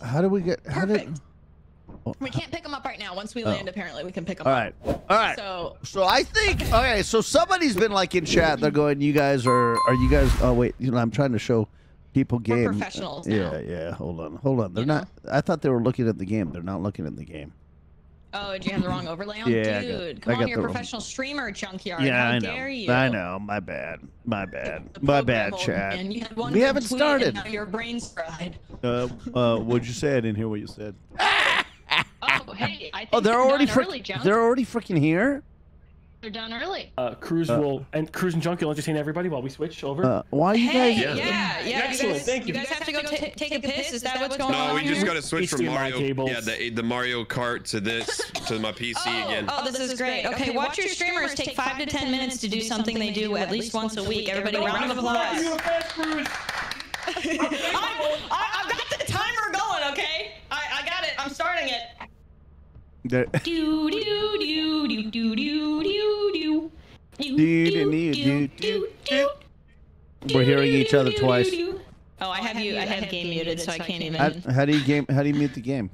How do we get? How did? We can't pick them up right now. Once we land, apparently, we can pick them up. All right. All right. So I think, okay, so somebody's been like in chat. They're going, you guys are you guys, oh, wait, you know, I'm trying to show people game. We're professionals now. Yeah, hold on. Hold on. They're not, I thought they were looking at the game. They're not looking at the game. Oh, did you have the wrong overlay on? Yeah, dude, come on, you're a professional streamer, Junkyard. Yeah, I know. How dare you? I know. My bad. My bad. My bad, chat. We haven't started. Your brain's fried. What'd you say? I didn't hear what you said. Oh, hey, I think they're already freaking here. They're done early. Kruz and Junkyard will entertain everybody while we switch over. Why are you guys? Yeah. Excellent. Thank you. You guys have to go take a piss. Is that what's going on? No, we just got to switch from Mario. Yeah, the Mario Kart to this to my PC again. Oh, this is great. Okay, watch your streamers take 5 to 10 minutes to do something they do at least once a week. Everybody, round of applause. I've got the timer going. Okay, I got it. I'm starting it. We're hearing each other twice. Oh, I have game muted, so I can't even. How do you mute the game?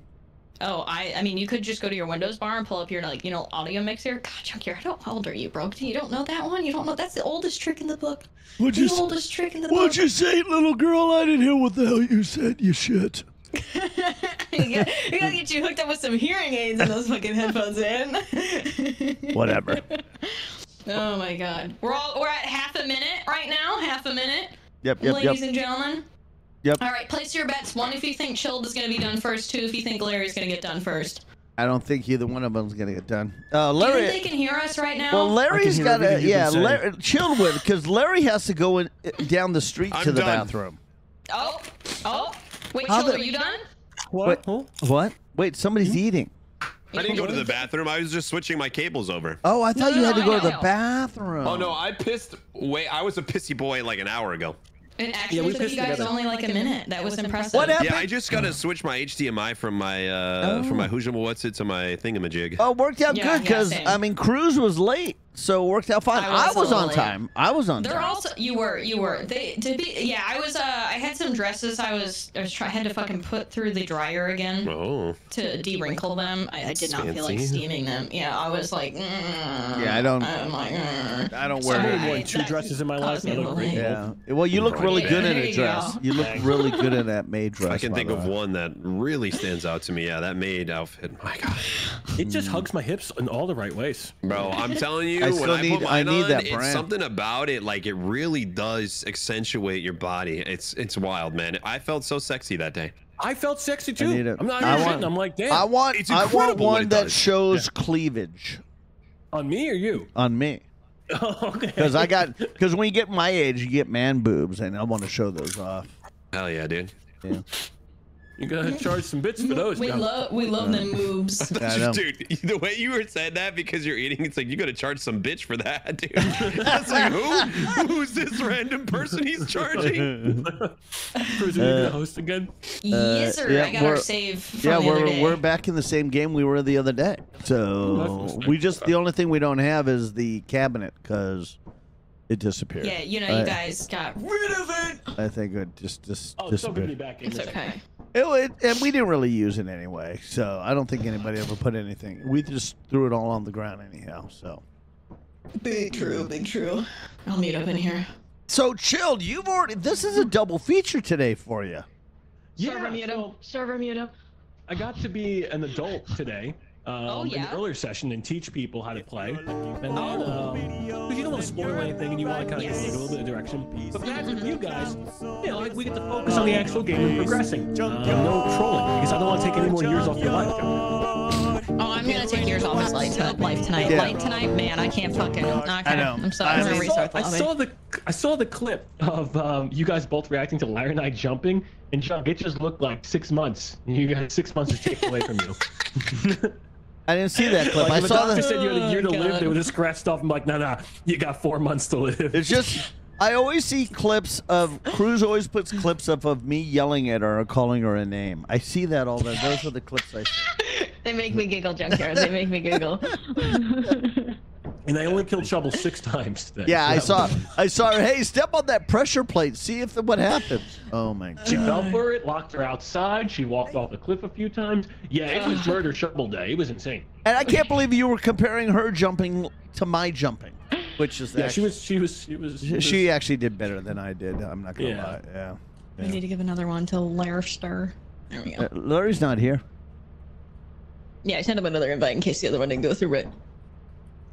Oh, I mean, you could just go to your Windows bar and pull up your, like, you know, audio mixer. God, Junkyard, how old are you, bro? You don't know that one? You don't know? That's the oldest trick in the book. The oldest trick in the book. What'd you say, little girl? I didn't hear what the hell you said, you shit. We gotta get you hooked up with some hearing aids and those fucking headphones in. Whatever. Oh my God. We're at half a minute right now. Half a minute. Yep. Ladies and gentlemen. Yep. All right, place your bets. 1 if you think Chilled is gonna be done first. 2 if you think Larry's gonna get done first. I don't think either one of them's gonna get done. Larry. Do you think they can hear us right now? Well, Larry's gotta. Yeah, Larry, Chilled with because Larry has to go in, down the street to the bathroom. Oh. Wait, Chilled, are you done? What? What? Wait, somebody's eating. I didn't go to the bathroom. I was just switching my cables over. Oh, I thought you had to go to the bathroom. Oh, no, I pissed. Wait, I was a pissy boy like an hour ago. It actually took you guys only like a minute. That was impressive. What happened? Yeah, I just got to switch my HDMI from my Hoosiable What's It to my thingamajig. Oh, worked out good because, I mean, Kruz was late. So it worked out fine. I was on time. They're also you were. I had some dresses I had to fucking put through the dryer again to de-wrinkle them. I did not feel like steaming them. Yeah, I was like I don't wear two dresses in my life. Yeah. Well, you look really good in a dress. You look really good in that maid dress. I can think of one that really stands out to me. Yeah, that maid outfit. My God. It just hugs my hips in all the right ways. Bro, I'm telling you. I need that brand. Something about it, like it really does accentuate your body. It's wild, man. I felt so sexy that day. I felt sexy too. I'm like, damn. I want one that shows cleavage. On me or you? On me. Oh, okay. Because when you get my age, you get man boobs, and I want to show those off. Hell yeah, dude. Yeah. You gotta charge some bits for those. We love them moves. Dude, the way you were saying that because you're eating, it's like you gotta charge some bitch for that, dude. That's like who's this random person he's charging? Who's the host again? Yes, sir. Yeah, I got our save. We're back in the same game we were the other day. So we just the only thing we don't have is the cabinet because it disappeared. Yeah, you know, you guys got rid of it. I think it just disappeared. Be back in it's okay. And we didn't really use it anyway, so I don't think anybody ever put anything. We just threw it all on the ground anyhow. So. Big true. I'll meet up in here. So Chilled, you've already. This is a double feature today for you. Yeah. Server mute up. I got to be an adult today. In the earlier session and teach people how to play. And then, because you don't want to spoil anything and you want to kind of give a little bit of direction. But as with you guys, you know, like we get to focus on the actual game and progressing. No trolling, because I don't want to take any more years off your life. Oh, I'm going to take years off his life tonight. Yeah. Life tonight, man, I can't fucking. I know. I'm sorry. I saw the clip of you guys both reacting to Larry and I jumping. And Chuck, it just looked like 6 months. You got 6 months to take away from you. I didn't see that clip. Like I saw that. Said you had a year to live. They were just scratched off. I'm like, no, you got 4 months to live. It's just, I always see clips of Kruz. Always puts clips up of me yelling at her or calling her a name. I see that all the. Those are the clips I see. They make me giggle, Junkyard. They make me giggle. And I only killed Shubble 6 times today. Yeah, so I saw her. Hey, step on that pressure plate. See if what happens. Oh my God. She fell for it. Locked her outside. She walked off the cliff a few times. Yeah, it was murder Shubble day. It was insane. And I can't believe you were comparing her jumping to my jumping, which is she actually did better than I did. I'm not gonna lie. Yeah. I need to give another one to Larry. There we go. Larry's not here. Yeah, I sent him another invite in case the other one didn't go through it.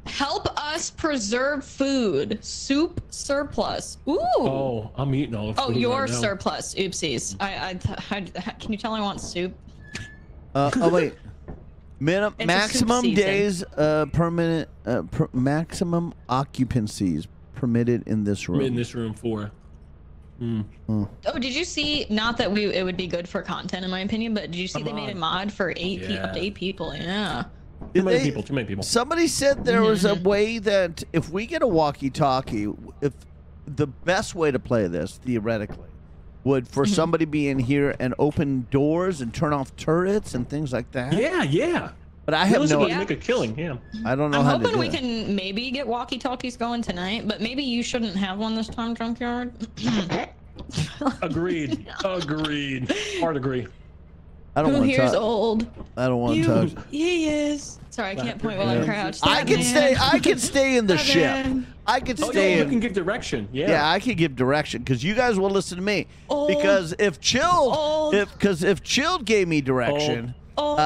Help us preserve food. Soup surplus. Ooh. Oh, I'm eating all of it. Oh, your right surplus. Oopsies. I can you tell I want soup? Oh wait. Maximum days permanent maximum occupancies permitted in this room. In this room for. Mm. Oh. Oh, did you see? Not that it would be good for content, in my opinion, but did you see they made a mod for up to 8 people? Yeah. Too many people. Somebody said there was a way that if we get a walkie-talkie, if the best way to play this theoretically would for somebody be in here and open doors and turn off turrets and things like that. Yeah, yeah. But I have no idea. Make a killing, yeah. I don't know how to do that. I'm hoping we can maybe get walkie-talkies going tonight, but maybe you shouldn't have one this time, Junkyard. Agreed. Agreed. Hard agree. I don't want to talk. Who here's old? I don't want to talk. He is. Sorry, I can't point while I crouch. I can stay in the ship. I can stay. You can give direction. Yeah. Yeah, I can give direction because you guys will listen to me. Old. Because if Chilled gave me direction. Old.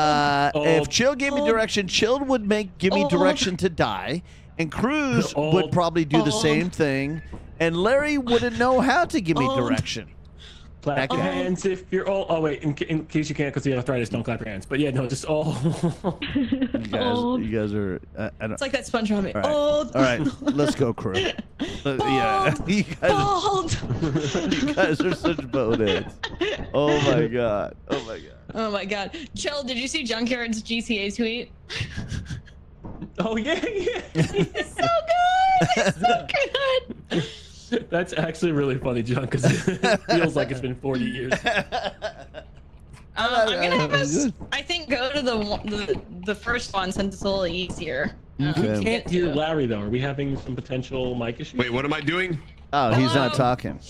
If Chilled gave me direction, Chilled would give me direction to die, and Kruz would probably do the same thing, and Larry wouldn't know how to give me direction. Clap your hands if you're old. Oh wait, in case you can't because the arthritis, don't clap your hands. But yeah, no, just you guys are. I don't, it's like that SpongeBob. All right, let's go, crew. Yeah, you guys are such boneheads. Oh my God. Oh my God. Oh my God. Chill, did you see Junkyard's GTA tweet? Oh yeah. It's so good. It's so good. That's actually really funny, John, because it feels like it's been 40 years. I'm going to have us, I think, go to the first one since it's a little easier. We can't hear Larry, though. Are we having some potential mic issues? Wait, what am I doing? Oh, he's not talking.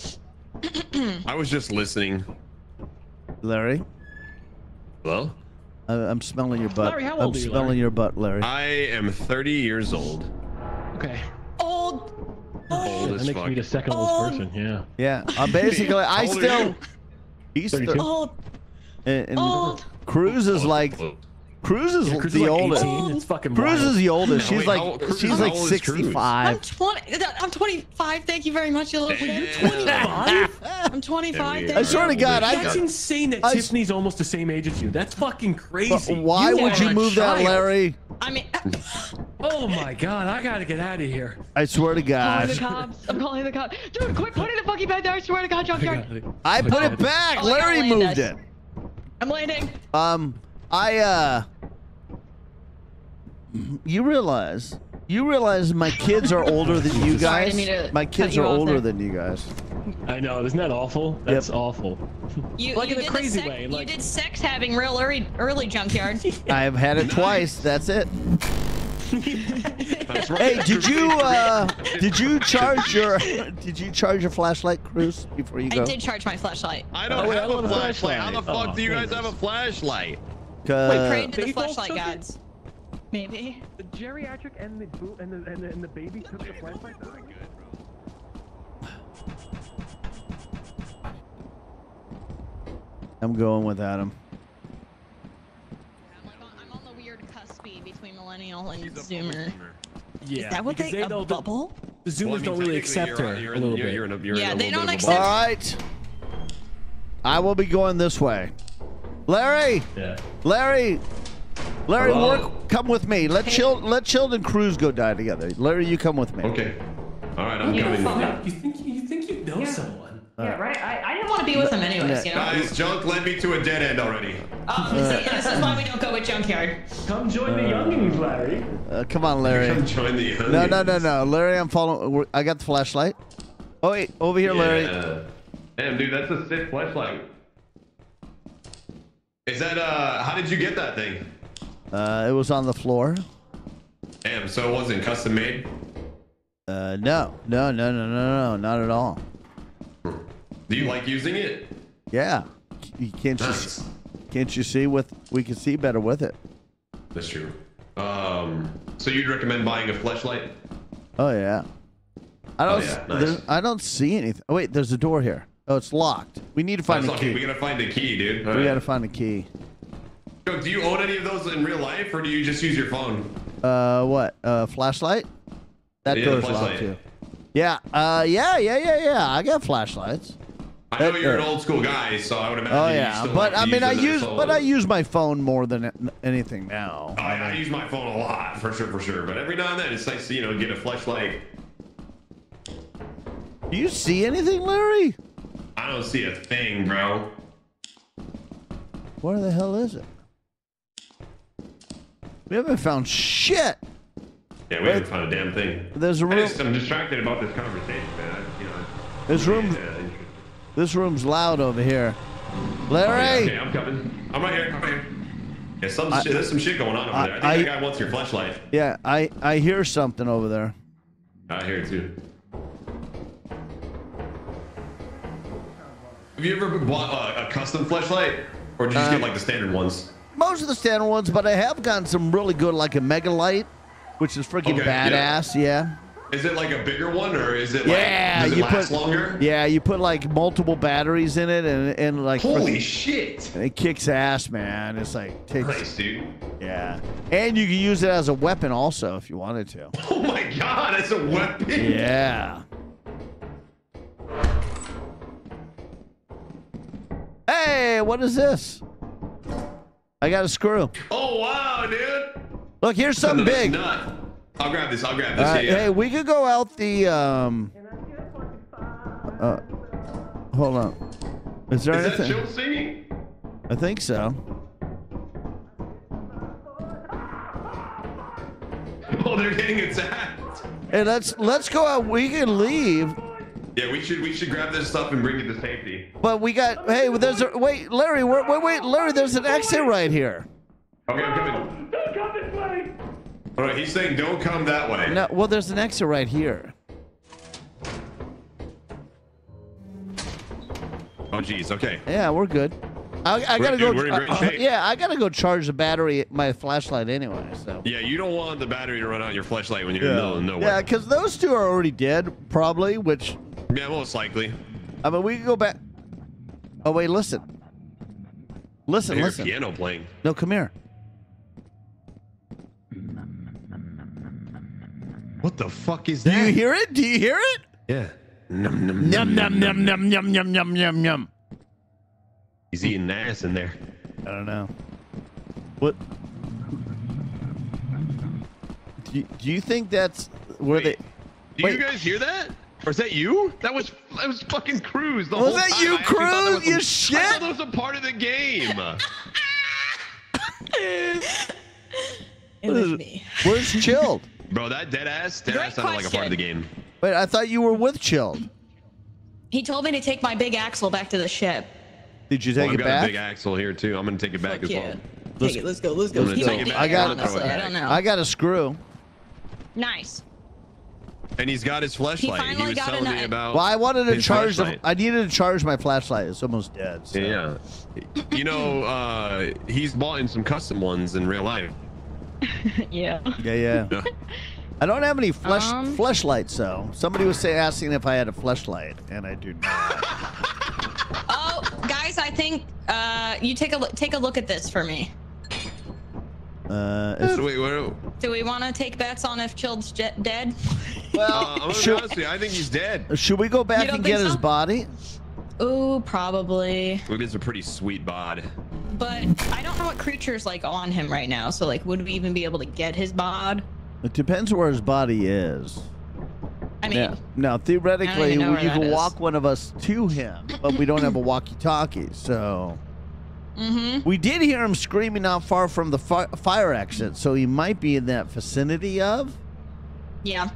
I was just listening. Larry? Hello? I'm smelling your butt. Larry, how old are you, smelling your butt, Larry. I am 30 years old. Okay. Old. Old as fuck. Me the second oldest person, yeah. Yeah, basically, I still... He's old. And Kruz is like... Kruz is the oldest. Kruz is the oldest. She's like 65. I'm 25. Thank you very much, you little kid. You're 25? I'm 25. I swear to God, that's insane that Tiffany's almost the same age as you. That's fucking crazy. Why would you move that, Larry? I mean, oh my God, I gotta get out of here. I swear to God. I'm calling the cops. I'm calling the cops. Dude, quit putting the fucking bed there. I swear to God, Junkyard. I put it back. Larry moved it. I'm landing. You realize my kids are older than you guys. My kids are older than you guys. I know, isn't that awful? That's awful. Like in a crazy way. You did sex having real early, Junkyard. I've had it twice. That's it. Hey, did you charge your flashlight, Kruz, before you go? I did charge my flashlight. I don't have a flashlight. How the fuck do you guys have a flashlight? We prayed to the flashlight gods. Maybe. The geriatric and the baby took the flashlight. That's not good, bro. I'm going without him. I'm on the weird cuspy between millennial and zoomer. Yeah. Is that what they a bubble? The zoomers don't really accept her. Yeah, they don't accept. All right. I will be going this way. Larry, Larry, come with me. Let Chilled and Kruz go die together. Larry, you come with me. Okay. All right, I'm coming. You think you know someone? Yeah, right. I didn't want to be with him anyways. You know? Guys, Junk led me to a dead end already. See, this is why we don't go with Junkyard. Come join the youngins, Larry. Come on, Larry. Come join the youngins. No, Larry, I'm following. I got the flashlight. Oh wait, over here, Larry. Damn, dude, that's a sick flashlight. Is that how did you get that thing? It was on the floor. Damn, so it wasn't custom made? No, not at all. Do you like using it? Yeah. Can't you see with we can see better with it? That's true. So you'd recommend buying a fleshlight? Oh yeah. I don't see anything. Oh wait, there's a door here. Oh, it's locked. We need to find a key. We gotta find a key, dude. All right. Gotta find a key. Yo, do you own any of those in real life, or do you just use your phone? What? Flashlight? That door's locked too. Yeah. Yeah. I got flashlights. I know you're an old school guy, so I would imagine. Oh yeah, I use my phone more than anything now. Oh, I use my phone a lot, for sure. But every now and then, it's nice to get a flashlight. Do you see anything, Larry? I don't see a thing, bro. Where the hell is it? We haven't found shit. Yeah, we haven't found a damn thing. There's a room. I'm distracted about this conversation, man. This room's loud over here. Larry! Oh, yeah, okay, I'm coming. I'm right here. Yeah, there's some shit going on over there. I think that guy wants your flashlight. Yeah, I hear something over there. I hear it too. Have you ever bought a custom flashlight? Or did you just get like the standard ones? Most of the standard ones, but I have gotten some really good, like a mega light, which is freaking badass. Yeah. Is it like a bigger one, or is it like does it last longer? Yeah, you put like multiple batteries in it, and like holy shit, it kicks ass, man. It's like takes nice, dude. Yeah, and you can use it as a weapon also if you wanted to. Oh my god, as a weapon? Yeah. Hey, what is this? I got a screw. Oh wow, dude! Look, here's something big. Nut. I'll grab this. Hey, we could go out the. Hold on. Is there anything? Is that Chilled singing? I think so. Oh, they're getting attacked. Hey, let's go out. We can leave. Yeah, we should grab this stuff and bring it to safety. But we got wait, Larry, wait, Larry, there's an exit right here. Okay, I'm coming. Don't come this way. All right, he's saying don't come that way. No, well, there's an exit right here. Oh jeez, okay. Yeah, we're good. I gotta go charge the battery, my flashlight anyway. So yeah, you don't want the battery to run out your flashlight when you're in the middle of nowhere. Yeah, because those two are already dead, probably. Which yeah, most likely. I mean, we can go back. Oh wait, listen. I hear piano playing. No, come here. What the fuck is that? Do you hear it? Yeah. Nom nom nom nom nom nom nom nom nom nom nom. He's eating ass in there. I don't know. What? Do you think that's where Wait, you guys hear that? Or is that you? That was fucking Kruz the whole time. Was that you, Kruz? You shit! I thought that was a part of the game. It was me. Where's Chilled? Bro, that dead ass sounded like a part of the game. Wait, I thought you were with Chilled. He told me to take my big axle back to the ship. Did you take it back? I've got a big axle here too. I'm gonna take it back as well. Let's go. I don't know. I got a screw. Nice. And he's got his flashlight. He was telling me about. Well, I wanted to charge. I needed to charge my flashlight. It's almost dead. So. Yeah. You know, he's bought in some custom ones in real life. Yeah. I don't have any flashlights though. Somebody was asking if I had a flashlight, and I do not. Guys, I think you take a look at this for me. Do we want to take bets on if Chilled's dead? Well, honestly, I think he's dead. Should we go back and get his body? Ooh, probably. It is a pretty sweet bod. But I don't know what creatures like on him right now. So, like, would we even be able to get his bod? It depends where his body is. I mean, now theoretically, you can walk one of us to him, but we don't have a walkie-talkie, so. Mm-hmm. We did hear him screaming not far from the fire exit, so he might be in that vicinity of. Yeah.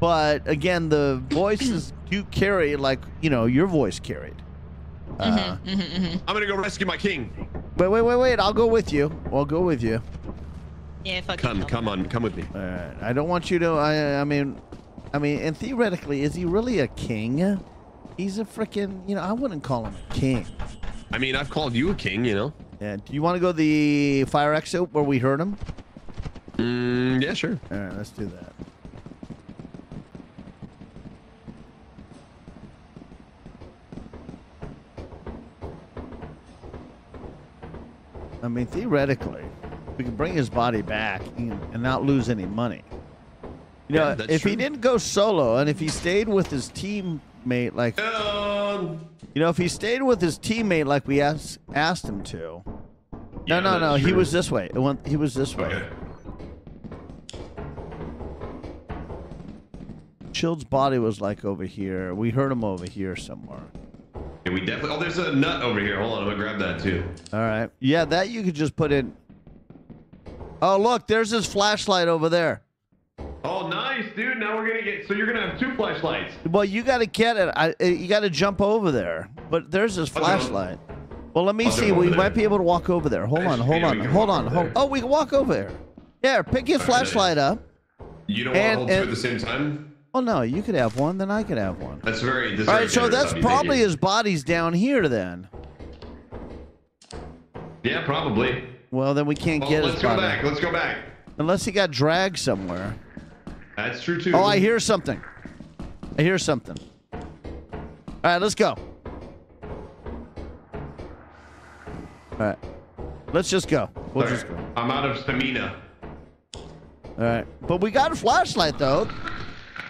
But again, the voices do carry, like, your voice carried. I'm gonna go rescue my king. Wait, I'll go with you. Yeah, fuck. Come with me. All right. I don't want you to. I mean, and theoretically, is he really a king? He's a freaking. You know, I wouldn't call him a king. I mean, I've called you a king. You know. Yeah. Do you want to go the fire exit where we heard him? Yeah, sure. All right, let's do that. I mean, theoretically, we can bring his body back and not lose any money. You know, yeah, if true. He didn't go solo and if he stayed with his teammate, like, you know, if he stayed with his teammate, like we asked him to. Yeah, no. He was this way. He was this way. Okay. Chilled's body was like over here. We heard him over here somewhere. Yeah, we definitely. Oh, there's a nut over here. Hold on, I'm gonna grab that too. All right. Yeah, that you could just put in. Oh, look, there's his flashlight over there. Oh, nice, dude. Now we're gonna get. So you're gonna have two flashlights. Well, you gotta get it. You gotta jump over there. But there's his flashlight. Well, let me see. We might be able to walk over there. Hold on. Oh, we can walk over there. Yeah, pick his flashlight up. You don't want to hold two at the same time. Oh no, you could have one, then I could have one. That's very disorienting. All right, so that's probably his body's down here then. Yeah, probably. Well, then we can't get his body. Let's go back. Unless he got dragged somewhere. That's true too. Oh, I hear something. All right, let's go. All right, let's just go. We'll just go. I'm out of stamina. All right, but we got a flashlight though.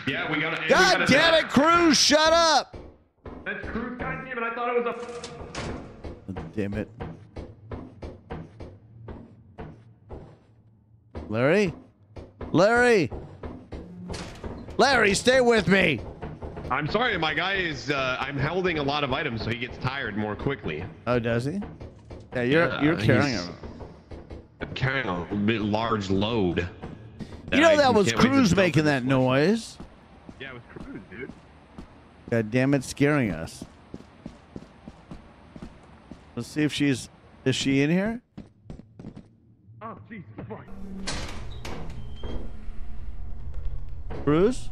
Yeah, we gotta. God damn it, Kruz! Shut up! That's Kruz, god damn it! I thought it was a. Damn it, Larry, stay with me. I'm sorry, my guy is. I'm holding a lot of items, so he gets tired more quickly. Oh, does he? Yeah, you're carrying him. I'm carrying a bit large load. You know that was Kruz making that noise. Yeah, it was Kruz, dude. God damn it, scaring us. Let's see if she's... Is she in here? Oh, Jesus Christ. Kruz?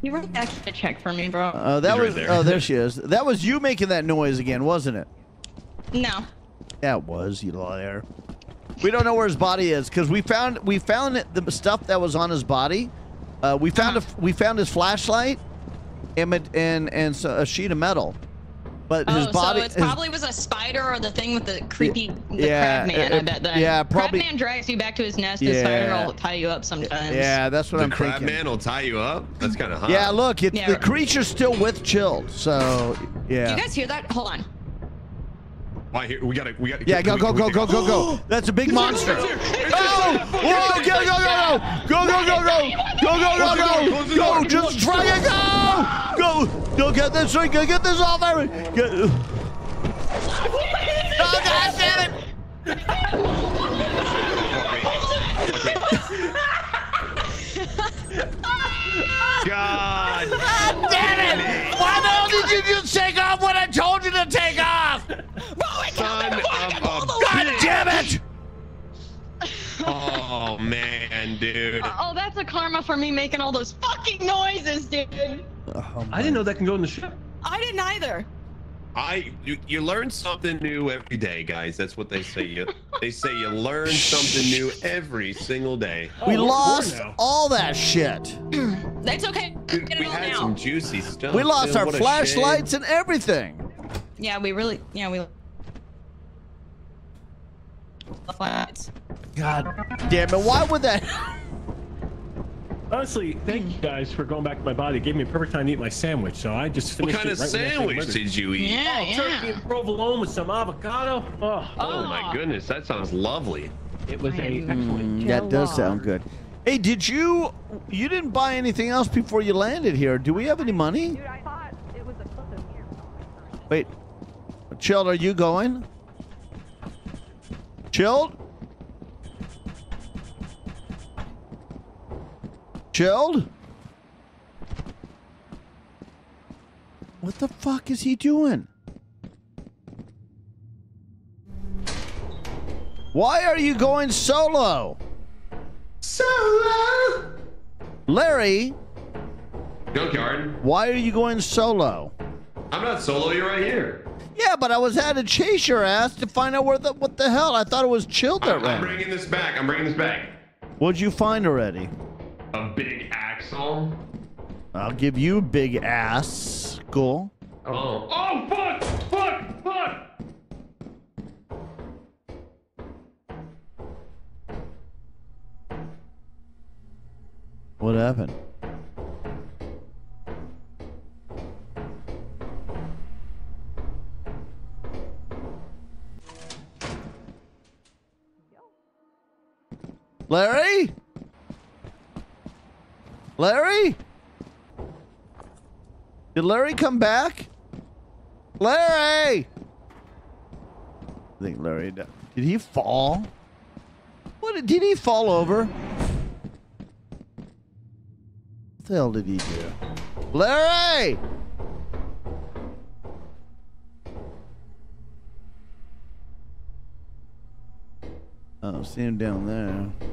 You were extra check for me, bro. That was... Right there. Oh, there she is. That was you making that noise again, wasn't it? No. That was, you liar. We don't know where his body is because we found the stuff that was on his body. We found his flashlight and a sheet of metal. But his body. So it probably was a spider or the thing with the creepy crab man. I bet that. Yeah, probably. Crab man drags you back to his nest. Yeah. The spider will tie you up sometimes. Yeah, that's what I'm thinking. The crab man will tie you up. That's kind of hot. Yeah, look, the creature's still with Chilled. So yeah. Do you guys hear that? Hold on. We gotta. Yeah, go. That's a big monster. Whoa, go. Just try and go. Go get this thing. Go get this off, Larry. Oh, God damn it. God damn it. Why the hell did you just take off when I told you to take off? God damn it! Oh man, dude. Oh, that's a karma for me making all those fucking noises, dude. Oh, I didn't know that can go in the ship. I didn't either. You learn something new every day, guys. That's what they say. They say you learn something new every single day. We lost all that shit. That's okay. Dude, we had some juicy stuff. We lost our flashlights and everything. Yeah, we. God damn it, why would that? Honestly, thank you guys for going back to my body. It gave me a perfect time to eat my sandwich, so I just finished. What kind of sandwich did you eat? Yeah. Turkey and provolone with some avocado. Oh my goodness, that sounds lovely. It was excellent. That does sound good. Hey, did you didn't buy anything else before you landed here? Do we have any money? Dude, I thought it was a clip of here. Wait, Chilled, are you going? Chilled? What the fuck is he doing? Why are you going solo? Solo? Larry? Junkyard? Why are you going solo? I'm not solo, you're right here. Yeah, but I was had to chase your ass to find out where the, what the hell? I thought it was Chilled that ran. I'm bringing this back, I'm bringing this back. What'd you find already? A big axle. I'll give you big ass. Cool. Oh. Oh, fuck! Fuck! Fuck! What happened? Larry? Larry? Did Larry come back? Larry! I think Larry died. Did he fall? What? Did he fall over? What the hell did he do? Larry! Oh, see him down there.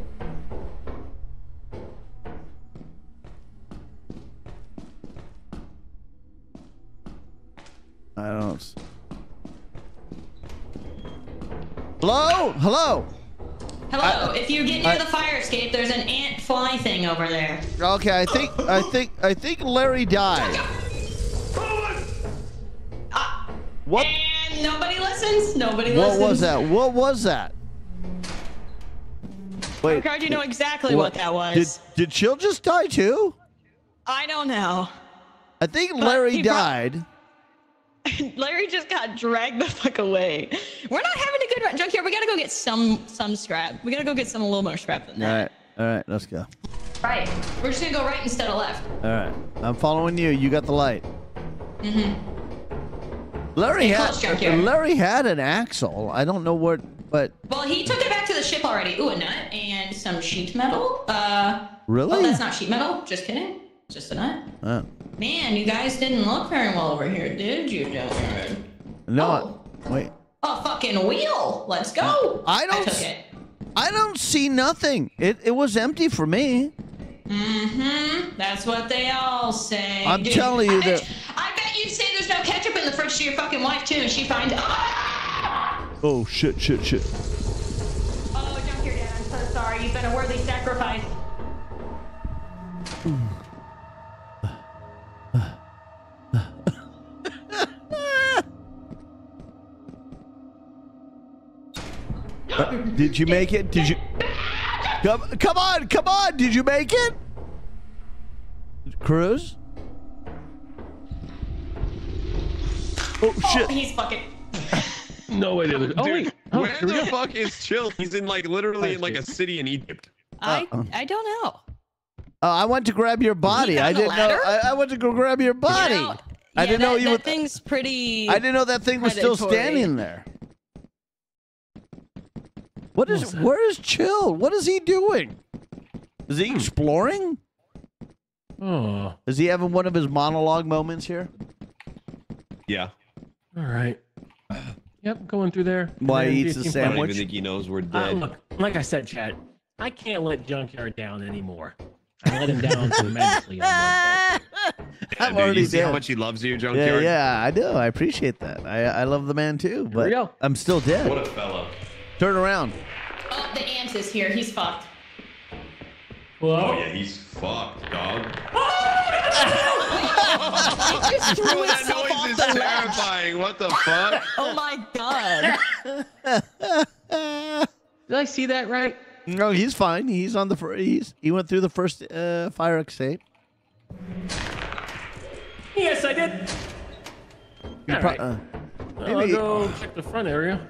I don't. Hello? Hello? Hello. If you get near the fire escape, there's an ant fly thing over there. Okay, I think Larry died. What? And nobody listens. Nobody listens. What was that? What was that? Wait. Ricardo, you know exactly what that was. Did Chill just die too? I don't know. I think Larry died. Larry just got dragged the fuck away. We're not having a good run. Junkyard, we gotta go get some scrap. We gotta go get some a little more scrap than that. All right, let's go. Right, we're just gonna go right instead of left. All right, I'm following you. You got the light. Mm-hmm. Larry had an axle. I don't know what, but. Well, he took it back to the ship already. Ooh, a nut and some sheet metal. Really? Oh, that's not sheet metal. Just kidding. Just a nut. Oh. Man, you guys didn't look very well over here, did you, Junkyard? No. Oh. Wait. A fucking wheel. Let's go. I took it. I don't see nothing. It was empty for me. Mm-hmm. That's what they all say. I'm telling you that. I bet you say there's no ketchup in the fridge to your fucking wife too, and she finds. Ah! Oh shit! Shit! Shit! Oh, Junkyard, Dad, I'm so sorry. You've been a worthy sacrifice. Did you make it? Did you come on, did you make it? Kruz? Oh shit. He's fucking no way. Dude, where the fuck is Chill? He's in like literally in like a city in Egypt. I don't know. I went to grab your body. I didn't know. I went to go grab your body. You know, I didn't know you were. That thing's pretty. I didn't know that thing predatory. Was still standing there. What is? Awesome. Where is Chill? What is he doing? Is he exploring? Oh. Is he having one of his monologue moments here? Yeah. All right. Yep, going through there. Why he eats a sandwich? I don't even think he knows we're dead. Look, like I said, Chad, I can't let Junkyard down anymore. I let him down tremendously on Monday. Yeah, dude, already you see how much he loves you, Junkyard? Yeah, I do. I appreciate that. I love the man too, but I'm still dead. What a fellow. Turn around. Oh, the ant is here. He's fucked. Whoa. Oh, yeah, he's fucked, dog. Oh, he just threw that noise is terrifying. What the fuck? Oh, my God. Did I see that right? No, he's fine. He's on the he went through the first fire escape. Yes, I did. Right. I'll go check the front area.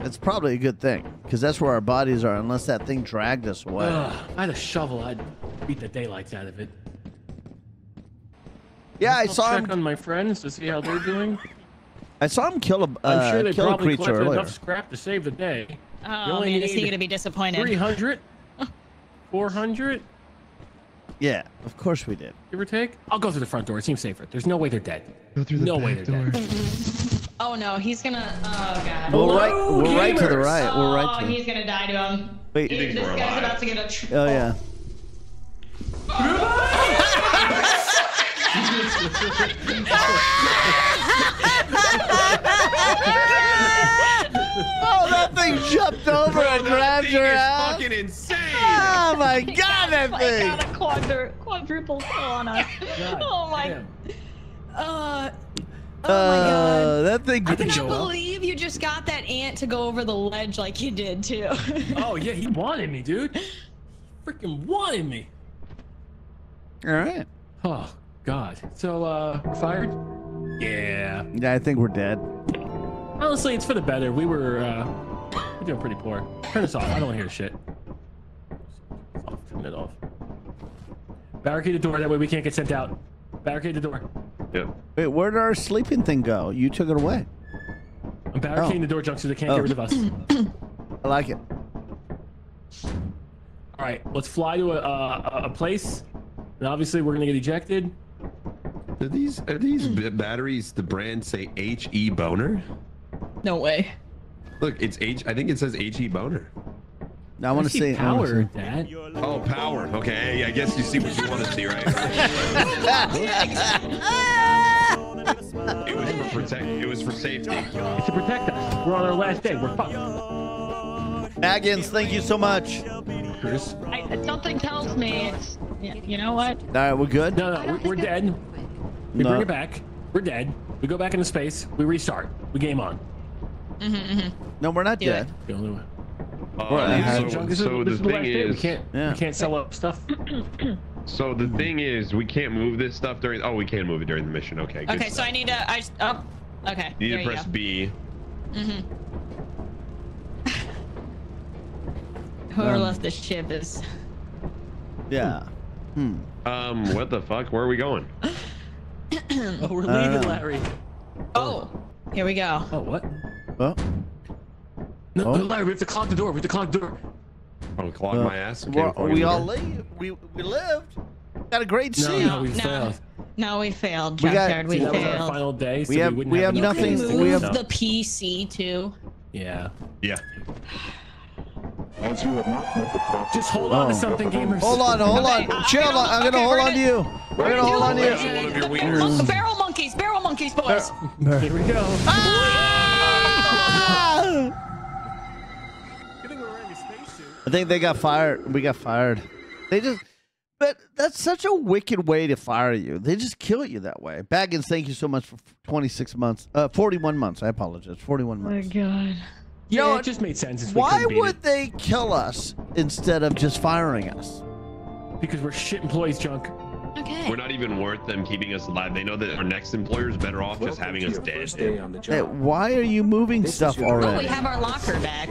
It's probably a good thing because that's where our bodies are. Unless that thing dragged us away. I had a shovel. I'd beat the daylights out of it. Yeah, I saw him. On my friends to see how they're doing. I saw him kill a creature earlier. I'm sure they probably collected enough scrap to save the day. Oh, man, is he going to be disappointed? 300? 400? Yeah, of course we did. Give or take? I'll go through the front door. It seems safer. There's no way they're dead. Go through the back door. Oh no, he's gonna. Oh god. We're right to the right. Oh, we're right to he's gonna die to him. Wait, he, this guy's alive. About to get a triple. Oh yeah. Oh, that thing jumped over and grabbed her ass. Fucking insane. Oh my god, that thing. Got a quadruple kill on us. God, oh my. Damn. Oh my god. That thing. I cannot believe you just got that ant to go over the ledge like you did too. Oh yeah, he wanted me, dude. Freaking wanted me. All right. Oh god. So fired? Yeah. Yeah, I think we're dead. Honestly, it's for the better. We were doing pretty poor. Turn this off. I don't want to hear shit. Turn it off. Barricade the door. That way we can't get sent out. Barricade the door. Yeah. Wait, where did our sleeping thing go? You took it away. I'm barricading the door, Junk, so they can't get rid of us. I like it. All right, let's fly to a place, and obviously we're gonna get ejected. Are these batteries? The brand say HE Boner? No way. Look, it's I think it says HE Boner. Now I want to see power. Dad. Oh, power. Okay, I guess you see what you want to see, right? It was for protect. It was for safety. It's to protect us. We're on our last day. We're fucked. Baggins, thank you so much. Kruz. Something tells me it's. You know what? All right, we're good. No, we're dead. We bring it back. We're dead. We go back into space. We restart. We game on. No, we're not dead. So the thing is, we can't sell up stuff. So the thing is, we can't move this stuff during. Oh, we can move it during the mission. Okay. Good stuff. So I need to. Okay. You need to press B. Whoever left the ship is. Yeah. What the fuck? Where are we going? Oh, we're leaving, Larry. Oh. Here we go. Oh, what? Well. No, Larry, we have to clog the door. We have to clog the door. Oh, clog my ass? Okay, well, we all leave. We lived. Got a great scene. No, we failed. No, we failed, Junkyard. We failed. That was our final day, so we have nothing. We have the PC, too. Yeah. Yeah. Just hold on to something, gamers. Hold on. Chill. I'm going to hold on to you. Barrel monkeys. Barrel monkeys, boys. Here we go. I think they got fired. We got fired. They just, but that's such a wicked way to fire you. They just kill you that way. Baggins, thank you so much for 26 months. 41 months. I apologize. 41 months. Oh, God. Yo, yeah, it just made sense. Why would they kill us instead of just firing us? Because we're shit employees, Junk. Okay. We're not even worth them keeping us alive. They know that our next employer is better off just having us dead. Hey, why are you moving stuff already? Oh, we have our locker back.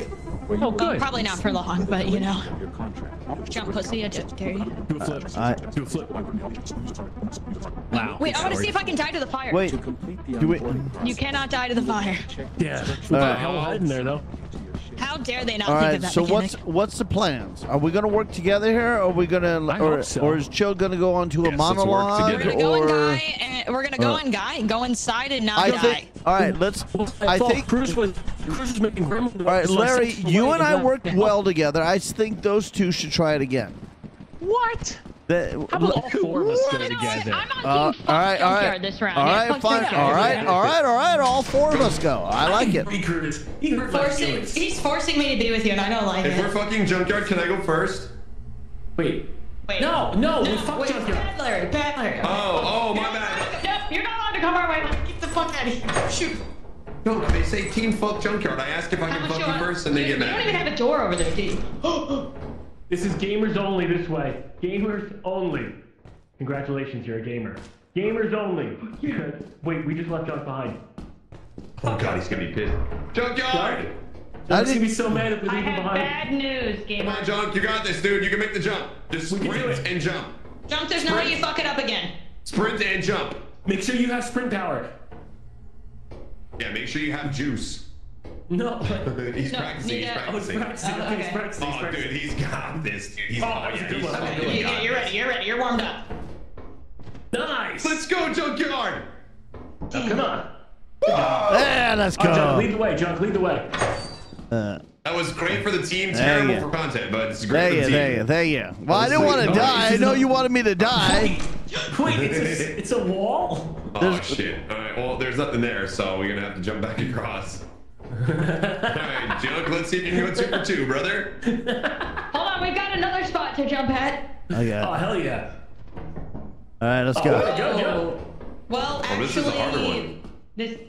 Oh, good. Probably not for long, but you know. Jump pussy, I just carry. Do a flip. Do a flip. Wow. Wait, I want to see if I can die to the fire. Wait. You cannot die to the fire. Yeah. What the hell hiding there, though? How dare they not think of that? So what's the plans? Are we gonna work together here? Or are we gonna, or is Chill gonna go on to a monologue? We're gonna go and die, and we're gonna go and die and go inside and not die. All right, let's. I think Kruz was making. All right, Larry, you and I worked well together. I think those two should try it again. What? How about all four of us do it together? I'm on team Junkyard this round. All right, all four of us go. I like it. He's forcing me to be with you, and I don't like it. If we're fucking Junkyard, can I go first? Wait. No, fuck Junkyard. Bad Larry. Oh, my bad. No, you're not allowed to come our way. Get the fuck out of here. Shoot. No, they say team fuck Junkyard. I asked if I can fuck you first, and they get mad. You don't even have a door over there, dude. This is gamers only this way. Gamers only. Congratulations, you're a gamer. Gamers only. Yeah. Wait, we just left Junk behind. Oh god, he's gonna be pissed. Junkyard! Junk's gonna be so mad if we leave him behind. I have bad news, gamers. Come on, Junk, you got this, dude. You can make the jump. Just sprint and jump. Junk, there's no way you fuck it up again. Sprint and jump. Make sure you have sprint power. Yeah, make sure you have juice. No, he's practicing. Oh, dude, he's got this, dude. You're ready. You're warmed up. Nice. Let's go, Junkyard. Oh, come on. Yeah, let's go. Junk, lead the way, Junk. Lead the way. That was great for the team, terrible for content, but it's great for the team. There you. Well, I didn't want to die. I know you wanted me to die. Wait, it's a wall? Oh, shit. All right, well, there's nothing there, so we're going to have to jump back across. All right, Junk, let's see if you can go 2 for 2, brother. Hold on, we've got another spot to jump at. Oh, hell yeah. All right, let's go. Well, actually, this is a harder one. This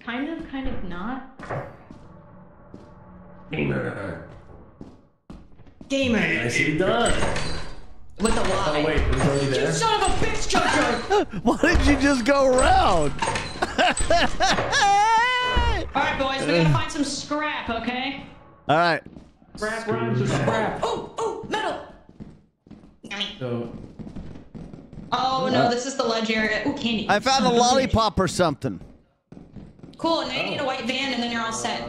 kind of not. Gamer. I see it done. With a Y. Oh wait, it was already there. You son of a bitch, Junkyard! Why did you just go around? All right, boys, we gotta find some scrap, okay? All right. Scrap rhymes with scrap. Oh, metal. So. Oh no, this is the ledge area. Ooh, candy. I found a lollipop or something. Cool, now you need a white van and then you're all set.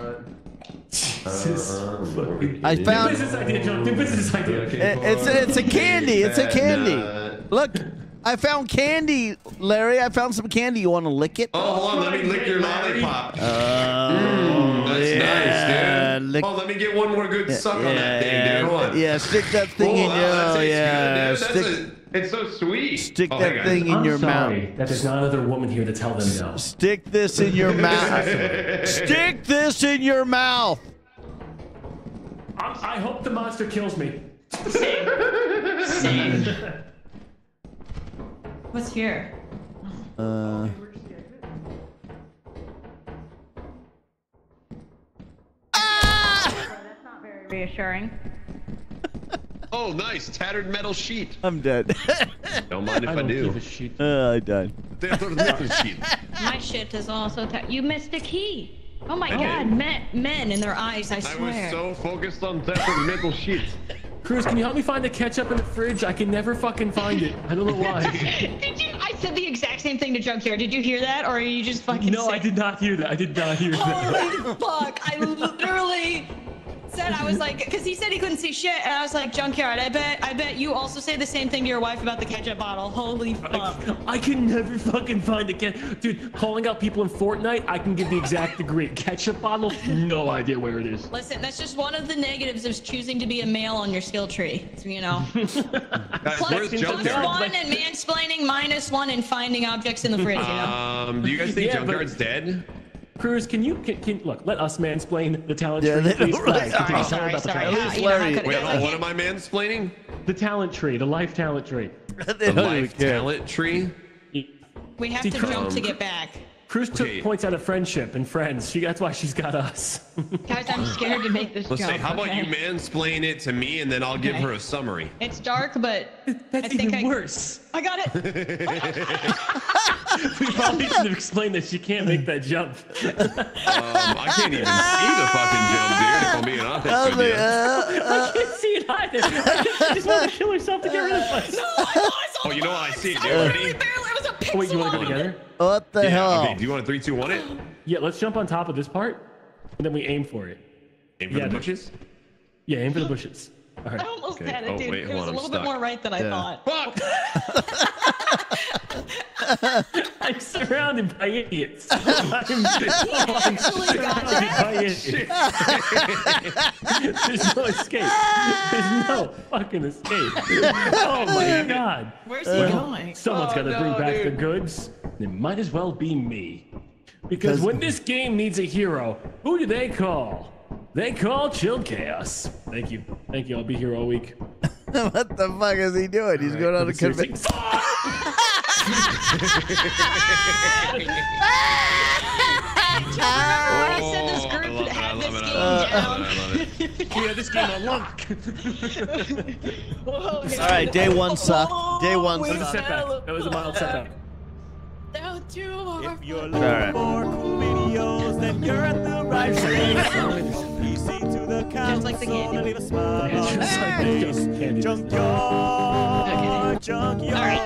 I found this idea, John. It's a candy. It's a candy. Look, I found candy, Larry. I found some candy. You want to lick it? Oh, hold on. Let me lick your lollipop. That's nice, dude. Oh, let me get one more good suck on that thing, dude. Hold on. Yeah, stick that thing in your mouth. Yeah, it's so sweet. Stick that thing in your mouth. That there's not another woman here to tell them no. Stick this in your mouth. Stick this in your mouth. I hope the monster kills me. Same. What's here? That's not very reassuring. Oh, nice. Tattered metal sheet. I'm dead. Don't mind if I do. I died. Tattered metal sheet. My shit is also tattered. You missed a key. Oh my god, men in their eyes, I swear. I was so focused on tattered metal sheet. Kruz, can you help me find the ketchup in the fridge? I can never fucking find it. I don't know why. Did you? I said the exact same thing to Junkyard. Did you hear that? Or are you just fucking sick? I did not hear that. I did not hear that. Holy fuck. I literally... said I was like, because he said he couldn't see shit, and I was like, Junkyard, I bet you also say the same thing to your wife about the ketchup bottle. Holy fuck! I can never fucking find the ketchup, dude. Calling out people in Fortnite, I can give the exact degree. Ketchup bottle, no idea where it is. Listen, that's just one of the negatives of choosing to be a male on your skill tree. So, you know. plus one in mansplaining, -1 in finding objects in the fridge. You know? Do you guys think Junkyard's dead? Kruz, can you look? Let us mansplain the talent tree. Please, sorry. Wait, what am I mansplaining? The talent tree, the life talent tree. The life talent tree. We have to jump to get back. Kruz took points out of friendship and friends. That's why she's got us. Guys, I'm scared to make this jump. Let's see. How about you mansplain it to me, and then I'll give her a summary. It's dark, but that's even worse. I got it. We probably should have explained that she can't make that jump. I can't even see the fucking jump, dude. If I'm being honest with you. I can't see it either. She just wanted to kill herself to get rid of us. No, I lost. Oh, you know what? I see it, dude. Really barely. It was a pixel. Wait, you want to go together? What the hell? Okay, do you want a 3, 2, 1 it? Yeah, let's jump on top of this part, and then we aim for it. Aim for the bushes? Yeah, aim for the bushes. All right. I almost had it, dude. It was a little bit more right than I thought. Fuck! I'm surrounded by idiots. I'm surrounded by idiots. There's no escape. There's no fucking escape. Oh my god. Where's he going? Someone's got to bring back the goods. It might as well be me. Because when this game needs a hero, who do they call? They call Chilled Chaos. Thank you. Thank you. I'll be here all week. What the fuck is he doing? He's going on a convention. I said this group had this game down. We had this game on lock. Alright, day 1 sucked. Day 1 sucked. That was a setback. That was a mild setback. If you're looking for cool videos, then you're at the right place. To the council, like the leave a smile on your face. Junkyard. All right.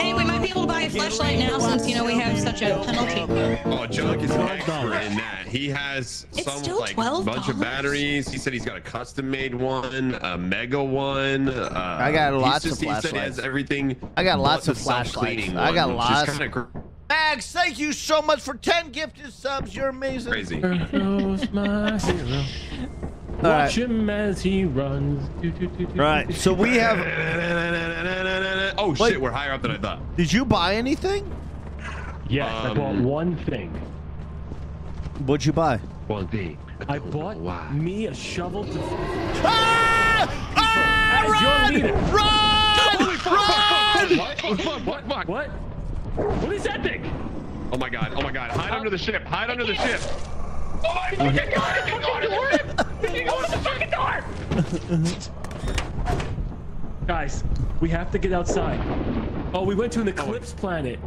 Hey, we might be able to buy a flashlight now since, you know, we have such a penalty. Oh, Junk is an expert in that. He has some, like, bunch of batteries. He said he's got a custom-made one, a mega one. I got lots of flashlights. He said he has everything. I got lots of flashlights. I got lots. Mags, thank you so much for 10 gifted subs. You're amazing. Crazy. My hero. Watch right. him as he runs. Right. So we have. Oh shit! Wait, we're higher up than I thought. Did you buy anything? Yes, I bought one thing. What'd you buy? One thing. I bought me a shovel to. Ah! Ah! Run! Run! Run! What? What is that thing? Oh my god! Oh my god! Hide under the ship! Hide under the ship! Oh my fucking god! It's fucking door! It's going to the fucking door! Guys, we have to get outside. Oh, we went to an eclipse planet.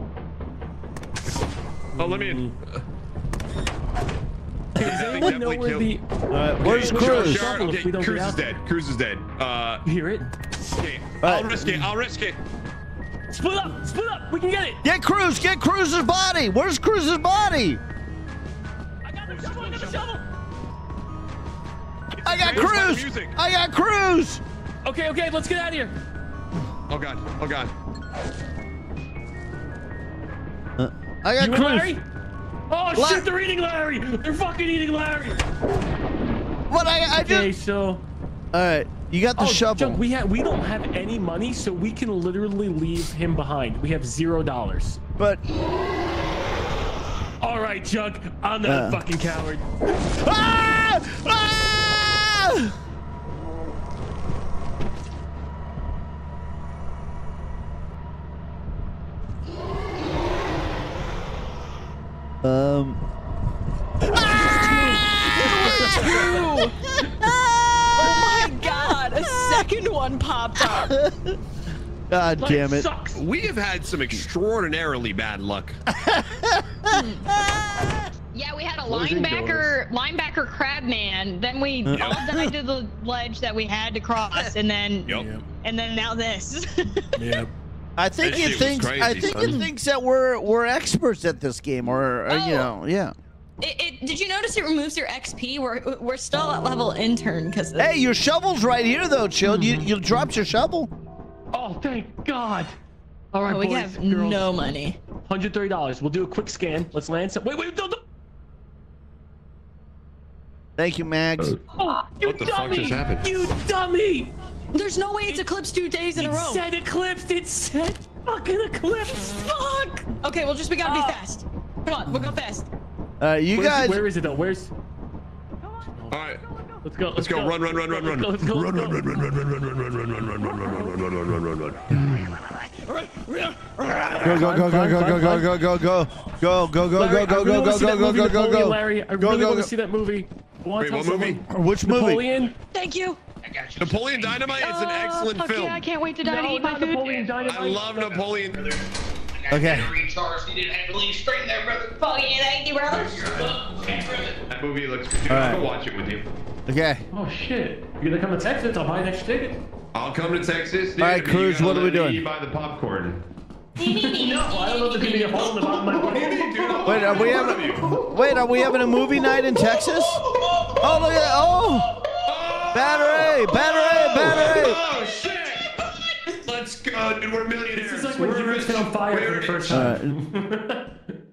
Oh, let me in. Does anyone know where the? Where's Kruz? Okay, Kruz is dead. Kruz is dead. Hear it? Okay, I'll risk it. I'll risk it. Split up! Split up! We can get it! Get Kruz! Get Kruz's body! Where's Kruz's body? I got the shovel! I got the shovel! I got Kruz! I got Kruz! Okay, okay, let's get out of here. Oh god, oh god. I got Kruz. Larry? Oh shit, they're eating Larry! They're fucking eating Larry! What I did? Okay, so... Alright. You got the shovel. Junk, we don't have any money, so we can literally leave him behind. We have $0. But all right, Junk, I'm not a fucking coward. Ah! Ah! One popped up. God damn it. Sucks. We have had some extraordinarily bad luck. Yeah, we had a linebacker crab man. Then we all died to the ledge that we had to cross, and then now this. Yep. I think it thinks that we're experts at this game, or you know, did you notice it removes your XP? We're still at level intern because. Hey, your shovel's right here though, Chilled. You dropped your shovel. Oh, thank God! All right, boys, we have girls. No money. $130. We'll do a quick scan. Let's land some. Wait, wait, don't. Thank you, Mags. Oh, you what the dummy! Fuck just happened? You dummy! There's no way it's eclipsed 2 days in a row. It said eclipsed. It said fucking eclipsed. Fuck! Okay, well, we gotta be fast. Come on, we'll go fast. You guys. Where is it though? Where's? All right. Let's go. Let's go. Run, run, run, run, run. Run, run, run, run, run, run, run, run, run, run, run, run, run, run. Go, go, go, go, go, go, go, go, go, go, go, go, go, go, go, go, go, go, go. Larry, I really want to see that movie. Wait, what movie? Which movie? Napoleon. Thank you. Napoleon Dynamite is an excellent film. I can't wait to die to eat my food. I love Napoleon. Okay. That movie looks good. I'll watch it with you. Okay. Oh shit! You're gonna come to Texas? I'll buy an extra ticket. I'll come to Texas. All right, Kruz. What are we doing? You buy the popcorn. No, I don't know if you're gonna hold my popcorn. Wait, are we having? Wait, are we having a movie night in Texas? Oh look at that! Oh! Battery! Battery! Battery! Oh shit! Let's go, dude. We're millionaires. This is like when you set on fire for the first time.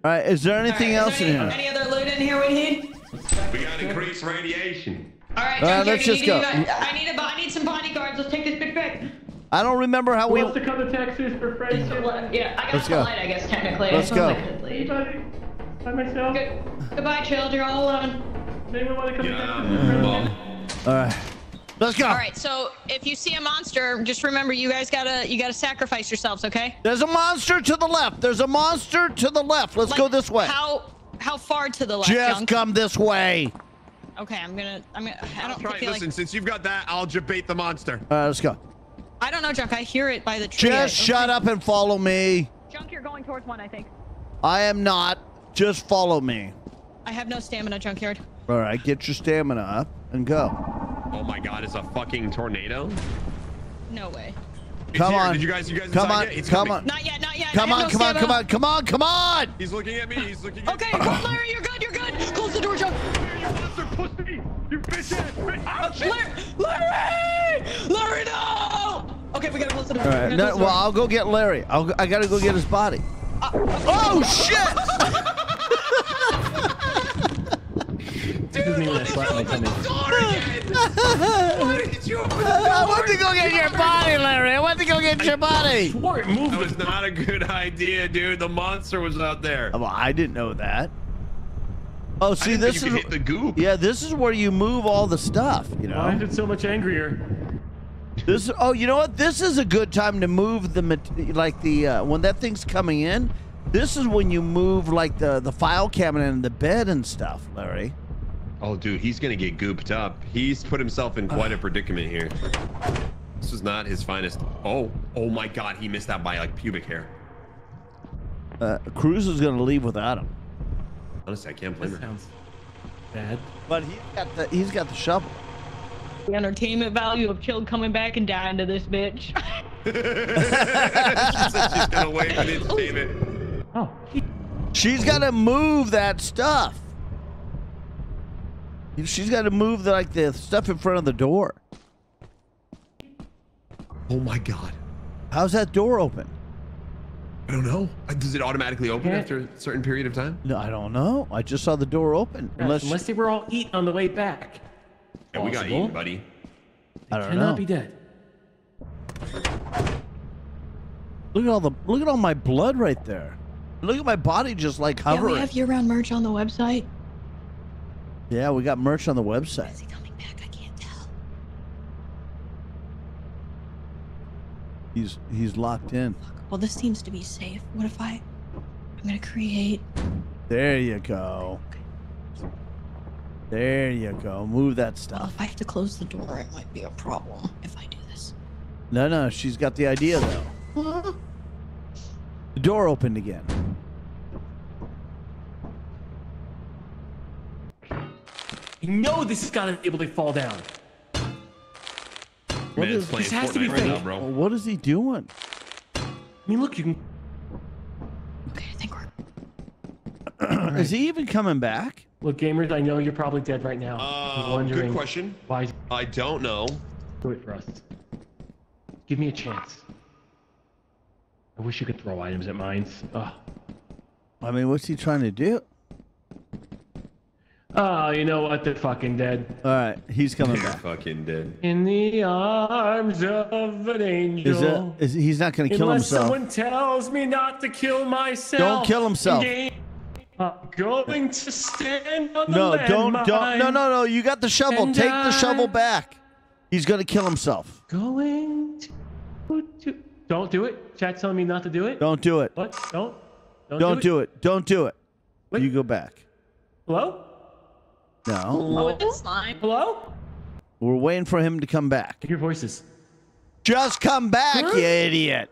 All right. Is there anything else in here? Any other loot in here we need? We got increased radiation. All right. Let's just go. I need some bodyguards. Let's take this big bag. I don't remember how we. Wants to come to Texas for friends. Yeah, I got the light. I guess technically. Let's go. By myself. Goodbye, Chilled. You're all alone. Anyone want to come to Texas? All right. Let's go. All right, so if you see a monster, just remember you guys gotta sacrifice yourselves, okay? There's a monster to the left. There's a monster to the left. Let's go this way. How far to the left? Just come this way. Okay, Listen, since you've got that, I'll debate the monster. All right, let's go. I don't know, Junk. I hear it by the tree. Just shut up and follow me. Junk, you're going towards one, I think. I am not. Just follow me. I have no stamina, Junkyard. All right, get your stamina up and go. Oh my God! It's a fucking tornado. No way. Come on! Did you guys come on! Come on! Not yet! Not yet! Come on! Come on! Come on! Come on! Come on! He's looking at me. He's looking. Okay, Larry, you're good. You're good. Close the door, Junk. You monster pussy! You bitch ass! Larry! Larry, no! Okay, we gotta close the door. All right. Well, I'll go get Larry. I gotta go get his body. Oh shit! Dude, why did you open the door? I want to go get your body, Larry. I want to go get your body. That was not a good idea, dude. The monster was out there. Well, I didn't know that. Oh, see, this is hit the goop. Yeah, this is where you move all the stuff. You know. Why is it so much angrier? This, oh, you know what? This is a good time to move the, like the, when that thing's coming in, this is when you move like the file cabinet and the bed and stuff, Larry. Oh, dude, he's going to get gooped up. He's put himself in quite a predicament here. This is not his finest. Oh, oh my God. He missed out by like pubic hair. Kruz is going to leave without him. Honestly, I can't blame her. Sounds bad. But he's got the shovel. The entertainment value of Chilled coming back and dying to this bitch. She's gonna wait for the entertainment. Oh. She's gotta move that stuff. She's gotta move the, like the stuff in front of the door. Oh my God. How's that door open? I don't know. Does it automatically open after a certain period of time? No, I don't know. I just saw the door open. Unless they were all eaten on the way back. Yeah, we got to eat, buddy. I don't know. Cannot be dead. Look at all the all my blood right there. Look at my body just like hovering. Yeah, we have year-round merch on the website. Yeah, we got merch on the website. Is he coming back? I can't tell. He's locked in. Well, this seems to be safe. What if I'm gonna create? There you go. Okay. There you go. Move that stuff. Well, if I have to close the door, it might be a problem if I do this. No, no. She's got the idea, though. Huh? The door opened again. You know this has got to be able to fall down. Man, this has to be fake. Right now, bro. Well, what is he doing? I mean, look, you can... Okay, I think we're... Is he even coming back? Look, gamers, I know you're probably dead right now. Good question. Why? I don't know. Do it for us. Give me a chance. I wish you could throw items at mines. Ugh. I mean, what's he trying to do? Oh, you know what? They're fucking dead. All right, he's coming back. Fucking dead. In the arms of an angel. He's not going to kill himself. Unless someone tells me not to kill myself. Don't kill himself. Going to stand on the landmine. No, you got the shovel. Take the shovel back. He's going to kill himself. Don't do it. Chat's telling me not to do it. Don't do it. What? Don't do it. Don't do it. Wait. You go back. Hello? No. Hello? Hello? We're waiting for him to come back. Your voices. Just come back, Kruz? You idiot.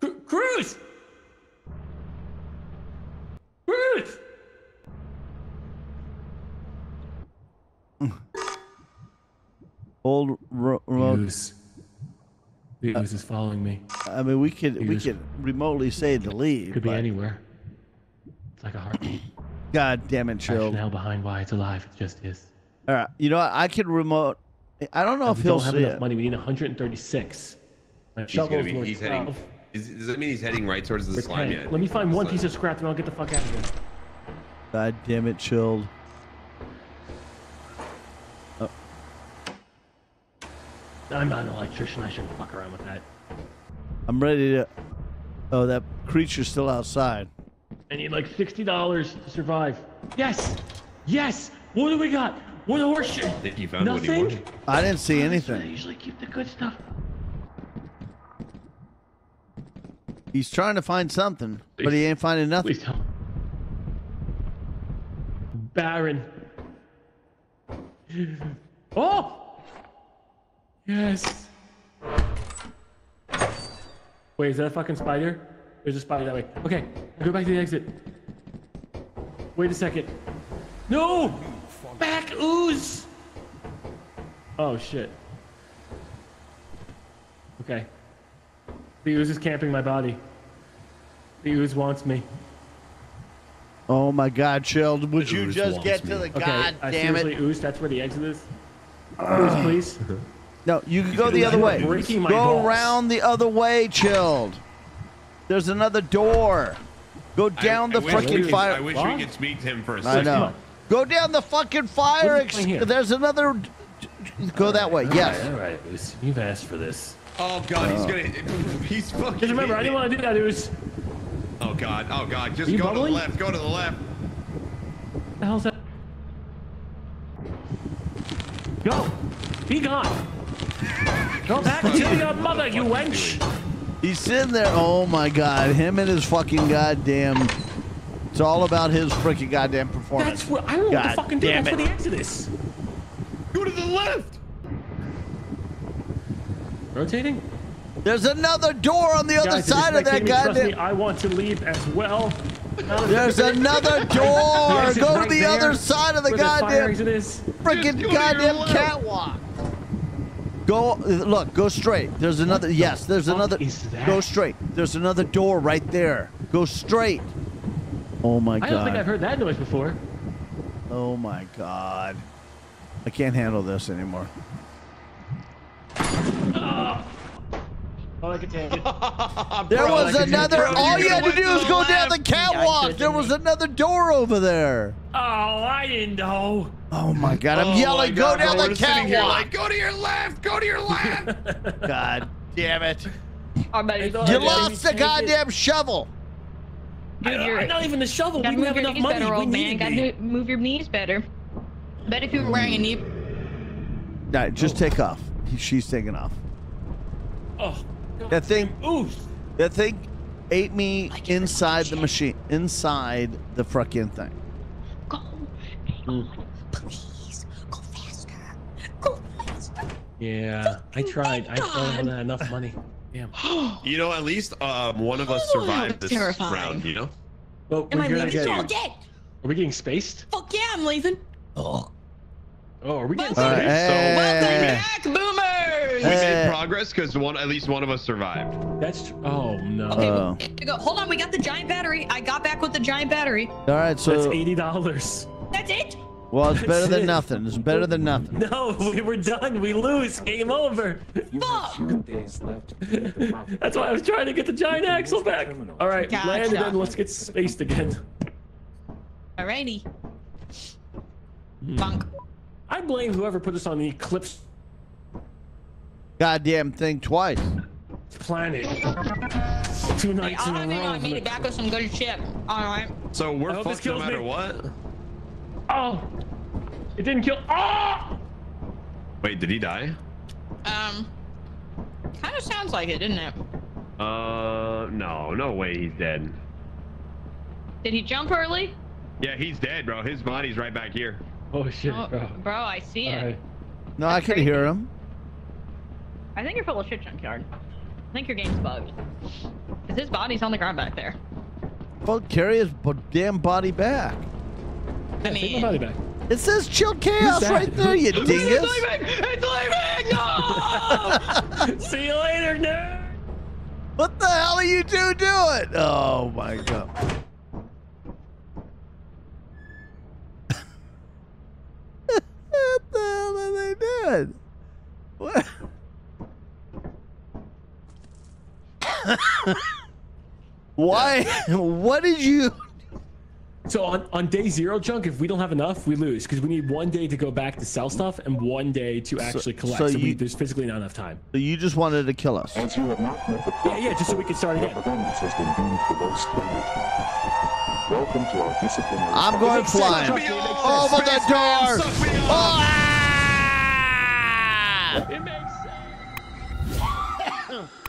Kruz! Old remote. News is following me. I mean, we could remotely say to leave. Could be anywhere. It's like a heartbeat. God damn it, Chilled. Now behind why it's alive, it just is. All right, you know what? I could remote. I don't know if he'll see it. We don't have enough money. We need 136. He's heading. Does that mean he's heading right towards the slime yet? Let me find one piece of scrap and I'll get the fuck out of here. God damn it, Chilled. Oh. I'm not an electrician. I shouldn't fuck around with that. I'm ready to... Oh, that creature's still outside. I need like $60 to survive. Yes! Yes! What do we got? What horseshit? I think you found nothing? What he wanted. I didn't see anything. I usually keep the good stuff. He's trying to find something, but he ain't finding nothing. Please don't. Barren. Oh! Yes. Wait, is that a fucking spider? There's a spider that way. Okay, I'll go back to the exit. Wait a second. No! Back ooze! Oh, shit. Okay. The ooze is camping my body. The ooze wants me. Oh my God, Chilled! Would you just get to the goddamn it? Ooze, that's where the exit is. Ooze, please. No, you can go the other way. Go around the other way, Chilled. There's another door. Go down the fucking fire. I wish we could speak to him for a second. I know. Go down the fucking fire. There's another. Go that way. Yes. All right. You've asked for this. Oh God, he's gonna. He's fucking. Just remember, I didn't want to do that. It was. Oh God. Oh God. Just go to the left. Go to the left. The hell's that? Go. Be gone. Go back to your mother, you wench. He's sitting there. Oh my God, him and his fucking goddamn. It's all about his freaking goddamn performance. That's what I don't know what to fucking do. That's where the exit is. Go to the left. Rotating. There's another door on the other side of that goddamn. I want to leave as well. There's another door. Go to the other side of the goddamn freaking goddamn catwalk. Go look. Go straight. There's another. Yes. There's another. Go straight. There's another door right there. Go straight. Oh my God. I don't think I've heard that noise before. Oh my God. I can't handle this anymore. Oh, I can take it. There was another. All you had to do was go down the catwalk. There was another door over there. Oh, I didn't know. Oh my God, I'm yelling, go down the catwalk. Like, go to your left, go to your left. God damn it. You lost the goddamn shovel. Dude, not even the shovel, we didn't have enough money. Better, old man. Gotta move your knees better. Bet if you were wearing a knee. Nah, just take off. She's taking off. Oh. That thing, that thing ate me inside the machine, inside the fucking thing. Go. Please go faster. Go faster. Yeah, I tried. I don't have enough money. Damn. You know, at least one of us survived this round. You know. Well, we're dead. Are we getting spaced? Fuck yeah, I'm leaving. Oh. Oh, are we getting spaced? Hey. Welcome back, boomers. We made progress because at least one of us survived. That's no. Okay, well, hold on. We got the giant battery. I got back with the giant battery. All right, so that's $80. That's it. Well, it's better than nothing. It's better than nothing. No, we were done. We lose. Game over. Fuck. That's why I was trying to get the giant axle back. All right, land and then let's get spaced again. Alrighty. Bonk. I blame whoever put us on the Eclipse. Goddamn thing twice. Planet. 2 nights in a row. I made it back with some good shit. All right. So we're fucked no matter what. Oh, it didn't kill. Oh! Wait, did he die? Kind of sounds like it, didn't it? No, no way he's dead. Did he jump early? Yeah, he's dead, bro. His body's right back here. Oh shit, bro. Bro, I see it. Right. No, I could hear him. I think you're full of shit, Junkyard. I think your game's bugged. Cause his body's on the ground back there. Well, carry his damn body back. I mean, back. It says Chilled Chaos right there, you dingus. It's leaving! No! See you later, nerd! What the hell are you two doing? Oh my God. What the hell are they doing? What? Why? What did you... So on day 0, Junk, if we don't have enough, we lose because we need 1 day to go back to sell stuff and 1 day to actually collect. So there's physically not enough time. So you just wanted to kill us. Yeah, just so we can start again. I'm going flying. Over the door. It makes sense.